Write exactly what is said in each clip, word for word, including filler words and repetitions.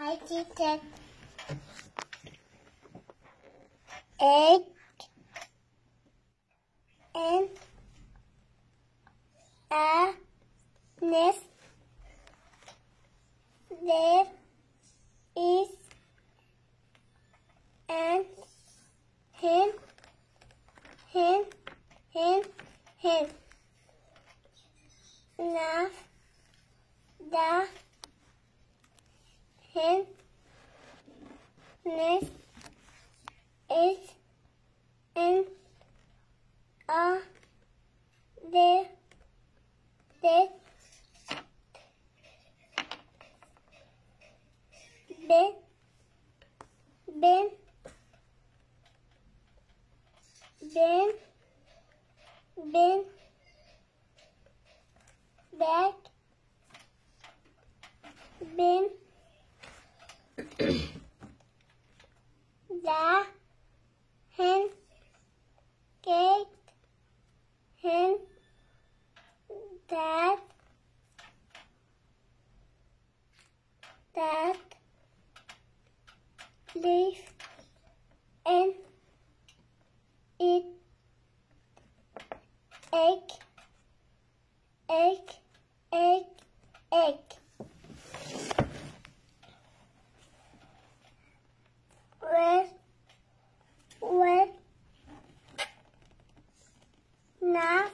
Hi, teacher. Egg and a nest. There is an hen, hen, hen, hen. Now the hen nest is in a there, there. Ben, ben, ben, ben, back, ben, the hen, cake, hen, that, that. Leave and eat egg, egg, egg, egg. Well, well, now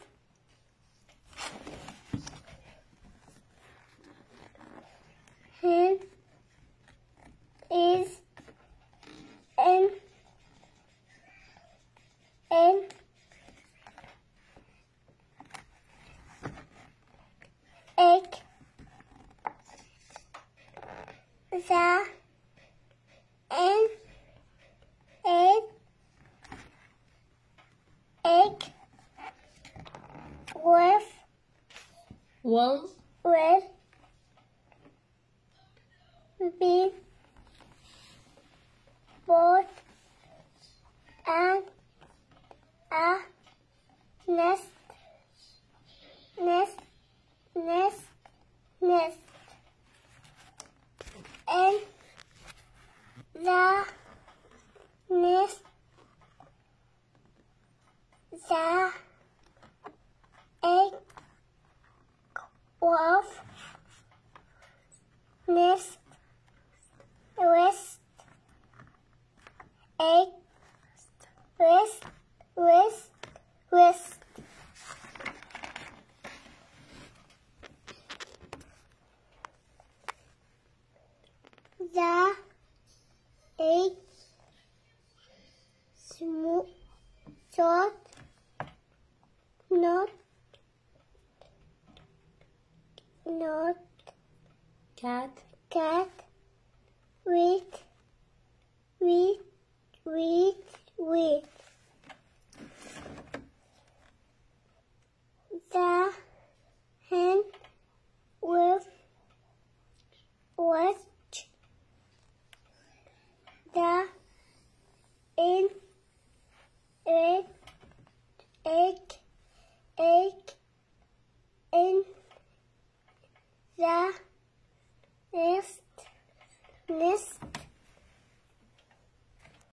him is and and egg the and egg egg with one with be both and a nest, nest, nest, nest, and the nest, the egg of nest, rest. Egg, wrist, wrist, wrist. The egg, smooth, short, not, not, cat, cat, wheat, wheat. Wait, wait.